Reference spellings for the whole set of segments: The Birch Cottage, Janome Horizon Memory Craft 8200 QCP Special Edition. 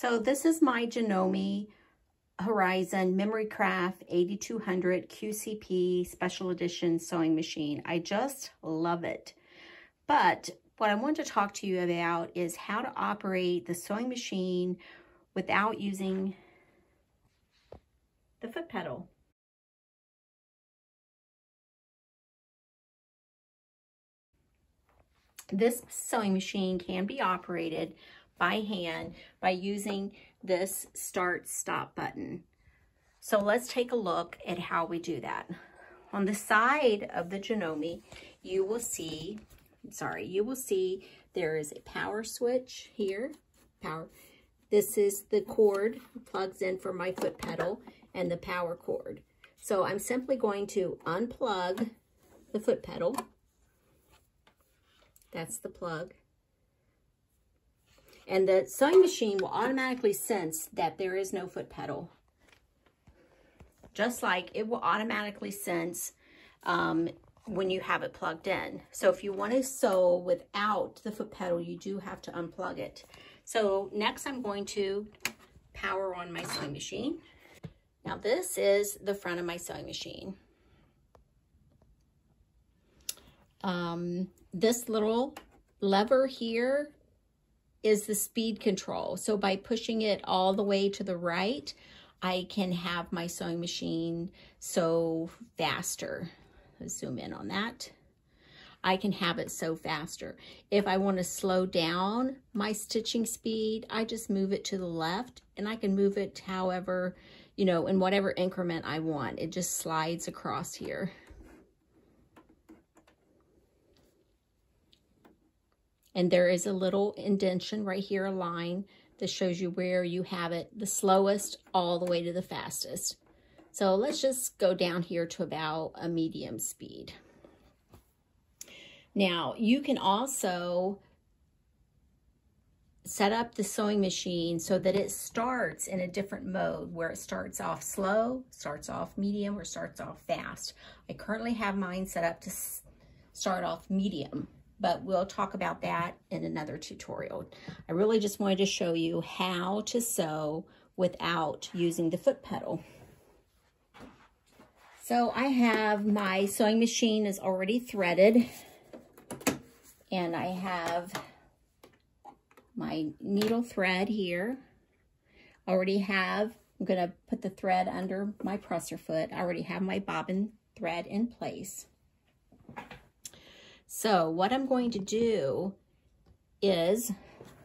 So this is my Janome Horizon Memory Craft 8200 QCP Special Edition sewing machine. I just love it. But what I want to talk to you about is how to operate the sewing machine without using the foot pedal. This sewing machine can be operated by hand by using this start-stop button. So let's take a look at how we do that. On the side of the Janome, you will see there is a power switch here. This is the cord plugs in for my foot pedal and the power cord. So I'm simply going to unplug the foot pedal. That's the plug. And the sewing machine will automatically sense that there is no foot pedal. Just like it will automatically sense when you have it plugged in. So if you want to sew without the foot pedal, you do have to unplug it. So next I'm going to power on my sewing machine. Now this is the front of my sewing machine. This little lever here is the speed control. So by pushing it all the way to the right, I can have my sewing machine sew faster. Let's zoom in on that. I can have it sew faster. If I want to slow down my stitching speed, I just move it to the left, and I can move it however, you know, in whatever increment I want. It just slides across here. And there is a little indentation right here, a line that shows you where you have it the slowest all the way to the fastest. So let's just go down here to about a medium speed. Now you can also set up the sewing machine so that it starts in a different mode where it starts off slow, starts off medium, or starts off fast. I currently have mine set up to start off medium, but we'll talk about that in another tutorial. I really just wanted to show you how to sew without using the foot pedal. So I have my sewing machine is already threaded, and I have my needle thread here. I already have, I'm gonna put the thread under my presser foot. I already have my bobbin thread in place. So what I'm going to do is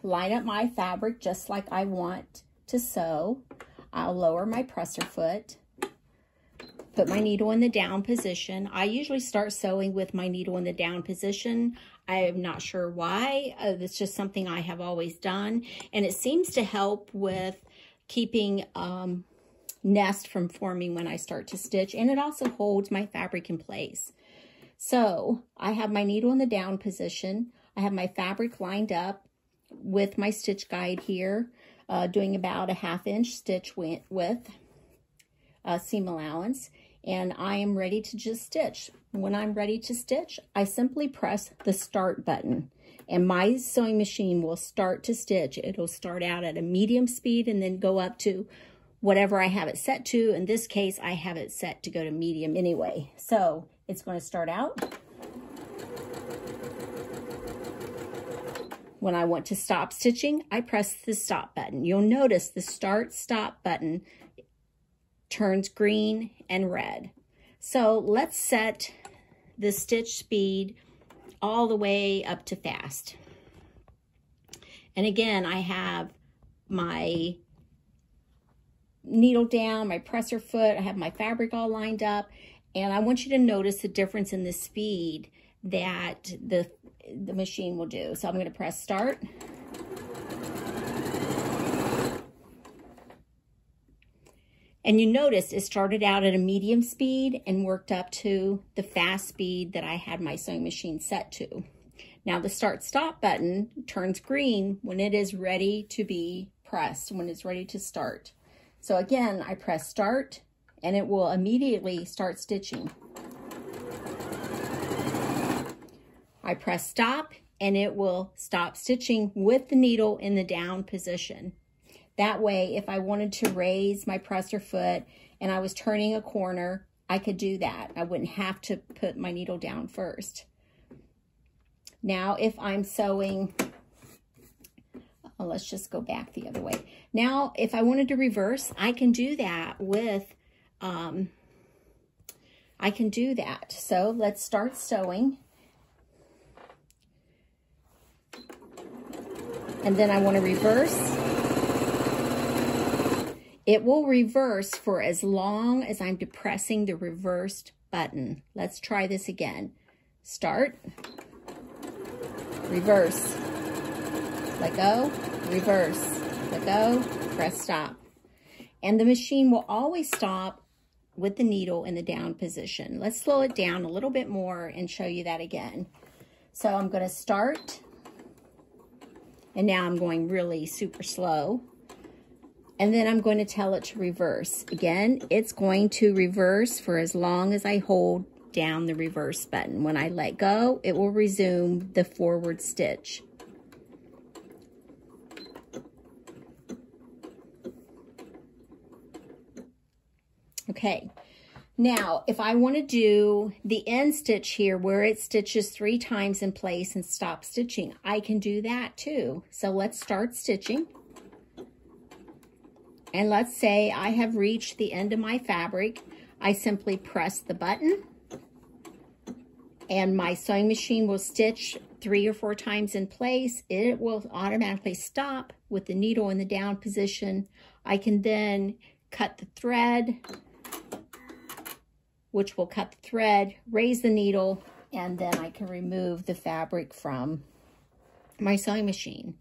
line up my fabric just like I want to sew. I'll lower my presser foot. Put my needle in the down position. I usually start sewing with my needle in the down position. I am not sure why. It's just something I have always done. And it seems to help with keeping nest from forming when I start to stitch. And it also holds my fabric in place. So I have my needle in the down position. I have my fabric lined up with my stitch guide here, doing about a 1/2 inch stitch width, seam allowance, and I am ready to just stitch. When I'm ready to stitch, I simply press the start button, and my sewing machine will start to stitch. It'll start out at a medium speed and then go up to whatever I have it set to. In this case, I have it set to go to medium anyway. So it's going to start out. When I want to stop stitching, I press the stop button. You'll notice the start-stop button turns green and red. So let's set the stitch speed all the way up to fast. And again, I have my needle down, my presser foot, I have my fabric all lined up, and I want you to notice the difference in the speed that the machine will do. So I'm going to press start. And you noticed it started out at a medium speed and worked up to the fast speed that I had my sewing machine set to. Now the start-stop button turns green when it is ready to be pressed, when it's ready to start. So again, I press start and it will immediately start stitching. I press stop and it will stop stitching with the needle in the down position. That way, if I wanted to raise my presser foot and I was turning a corner, I could do that. I wouldn't have to put my needle down first. Now, if I'm sewing, let's just go back the other way. Now, if I wanted to reverse, I can do that with, I can do that. So let's start sewing. And then I want to reverse. It will reverse for as long as I'm depressing the reversed button. Let's try this again. Start, reverse, let go, reverse, let go, press stop. And the machine will always stop with the needle in the down position. Let's slow it down a little bit more and show you that again. So I'm going to start, and now I'm going really super slow. And then I'm going to tell it to reverse. Again, it's going to reverse for as long as I hold down the reverse button. When I let go, it will resume the forward stitch. Okay, now if I want to do the end stitch here where it stitches 3 times in place and stop stitching, I can do that too. So let's start stitching. And let's say I have reached the end of my fabric. I simply press the button and my sewing machine will stitch 3 or 4 times in place. It will automatically stop with the needle in the down position. I can then cut the thread, which will cut the thread, raise the needle, and then I can remove the fabric from my sewing machine.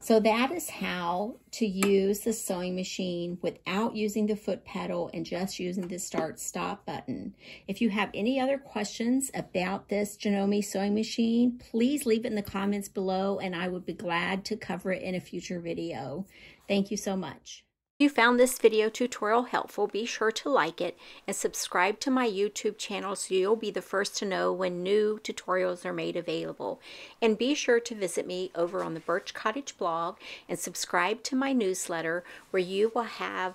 So that is how to use the sewing machine without using the foot pedal and just using the start-stop button. If you have any other questions about this Janome sewing machine, please leave it in the comments below and I would be glad to cover it in a future video. Thank you so much. If you found this video tutorial helpful, be sure to like it and subscribe to my YouTube channel so you'll be the first to know when new tutorials are made available. And be sure to visit me over on the Birch Cottage blog and subscribe to my newsletter where you will have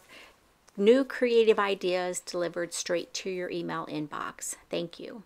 new creative ideas delivered straight to your email inbox. Thank you.